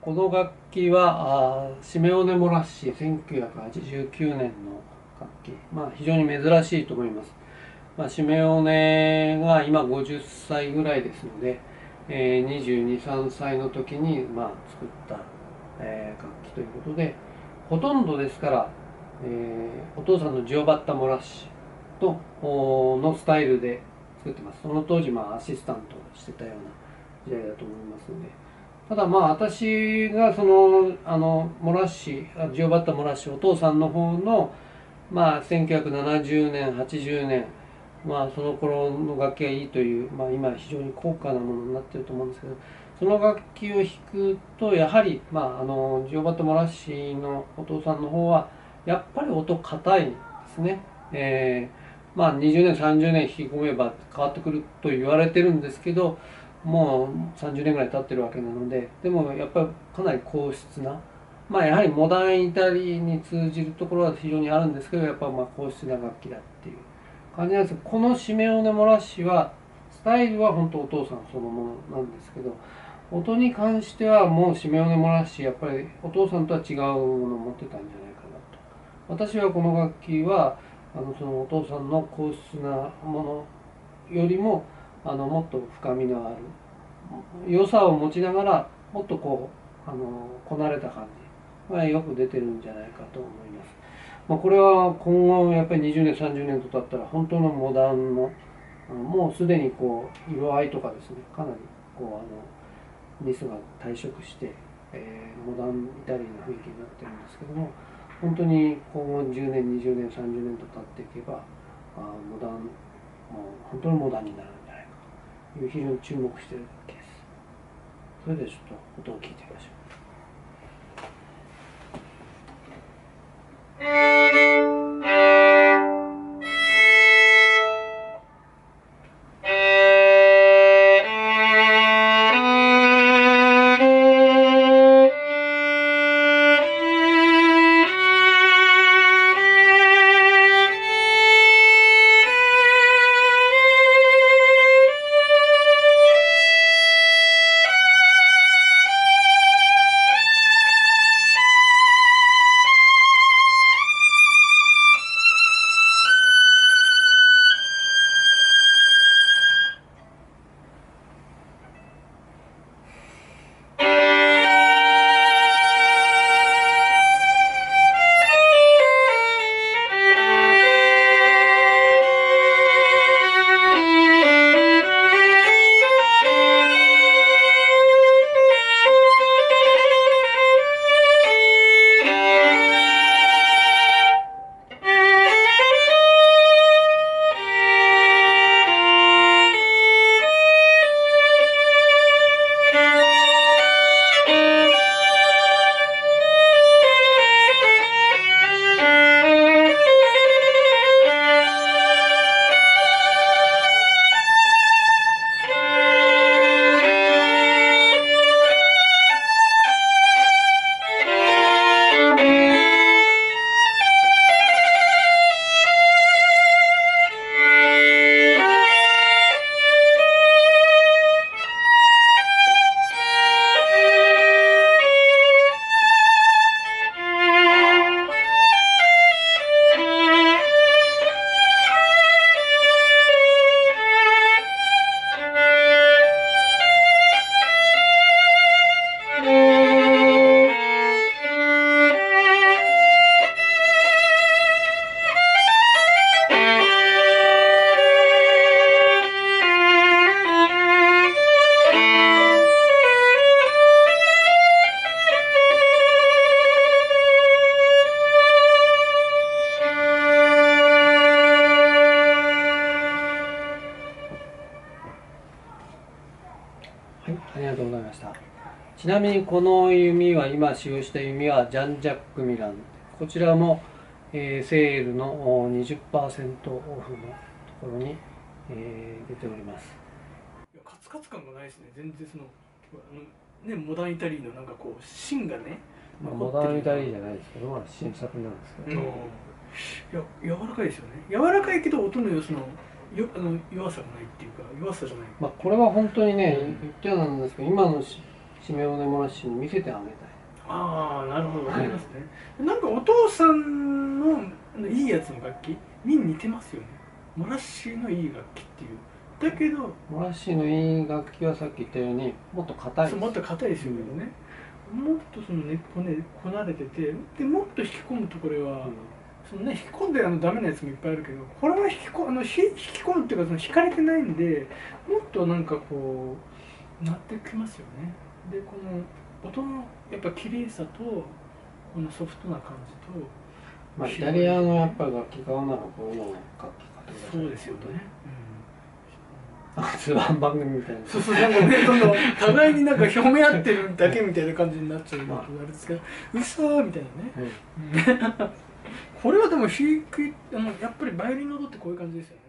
この楽器はシメオネ・モラッシ1989年の楽器、非常に珍しいと思います。シメオネが今50歳ぐらいですので、22、3歳の時に作った楽器ということで、ほとんどですからお父さんのジオバッタ・モラッシのスタイルで作ってます。その当時アシスタントしてたような時代だと思いますので、ただ私がそのモラッシジオバッタ・モラッシお父さんの方の1970年80年その頃の楽器がいいという、今非常に高価なものになってると思うんですけど、その楽器を弾くとやはり、ジオバッタ・モラッシのお父さんの方はやっぱり音硬いですね。20年30年引き込めば変わってくると言われてるんですけど、もう30年ぐらい経ってるわけなので、でもやっぱりかなり硬質な、やはりモダンイタリーに通じるところは非常にあるんですけど、やっぱ硬質な楽器だっていう感じなんですけど、このシメオネ・モラッシはスタイルは本当お父さんそのものなんですけど、音に関してはもうシメオネ・モラッシやっぱりお父さんとは違うものを持ってたんじゃないかなと。私はこの楽器はそのお父さんの硬質なものよりももっと深みのある良さを持ちながら、もっとこなれた感じがよく出てるんじゃないかと思います。これは今後やっぱり20年30年と経ったら本当のモダンのもうすでに色合いとかですね、かなりニスが退色して、モダンイタリーの雰囲気になってるんですけども、本当に今後10年20年30年と経っていけばモダン、本当にモダンになるんじゃないかという非常に注目しているわけです。それではちょっと音を聞いてみましょう。ありがとうございました。ちなみにこの弓は、今使用した弓はジャン・ジャック・ミラン、こちらもセールの 20% オフのところに出ております。いや、カツカツ感がないですね。全然モダンイタリーの芯がね、モダンイタリーじゃないですけど、新作なんですけど、柔らかいですよね。柔らかいけど音の様子の弱さがないっていうか、弱さじゃない。これは本当に言ってなんですけど、今のシメオネモラシに見せてあげたい。ああ、なるほど、わかりますね。なんかお父さんのいいやつの楽器に似てますよね。モラッシのいい楽器っていう。だけどモラッシのいい楽器はさっき言ったようにもっと硬いです。もっと硬いですよね、もっとその根っこねこなれてて、でもっと引き込むとこれは、そのね、引き込んでダメなやつもいっぱいあるけど、これは引き込むっていうか、その引かれてないんで、もっとなんかこうなってきますよね。でこの音のやっぱ綺麗さとこのソフトな感じと、まあイタリアのやっぱり楽器買うならこういうの楽器買ってください。そうですよね、通販番組みたいな。そうそう、なんかね、どんどん互いになんか表面合ってるだけみたいな感じになっちゃうのがあれですけど、嘘みたいなね。これはでもやっぱりバイオリンの音ってこういう感じですよね。